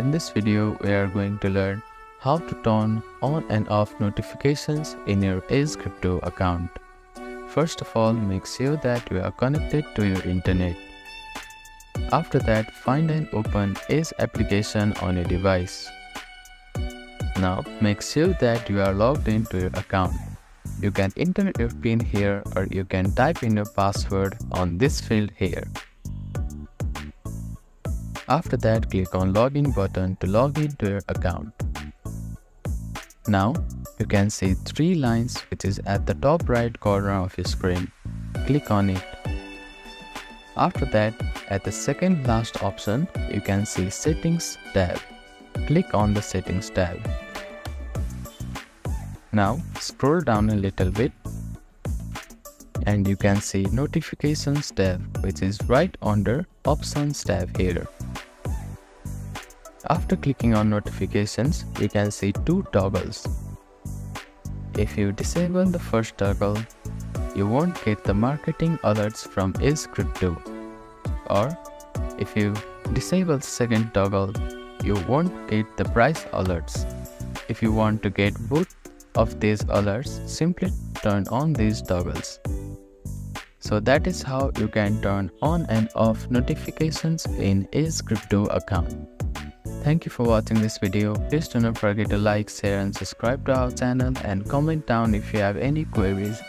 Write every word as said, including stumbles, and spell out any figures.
In this video, we are going to learn how to turn on and off notifications in your Edge Crypto account. First of all, make sure that you are connected to your internet. After that, find and open Edge application on your device. Now, make sure that you are logged into your account. You can enter your PIN here, or you can type in your password on this field here. After that, click on login button to log into your account. Now, you can see three lines which is at the top right corner of your screen. Click on it. After that, at the second last option, you can see Settings tab. Click on the Settings tab. Now, scroll down a little bit and you can see Notifications tab, which is right under Options tab here. After clicking on notifications, you can see two toggles. If you disable the first toggle, you won't get the marketing alerts from Edge Crypto. Or if you disable the second toggle, you won't get the price alerts. If you want to get both of these alerts, simply turn on these toggles. So that is how you can turn on and off notifications in Edge Crypto account. Thank you for watching this video. Please do not forget to like, share and subscribe to our channel, and comment down if you have any queries.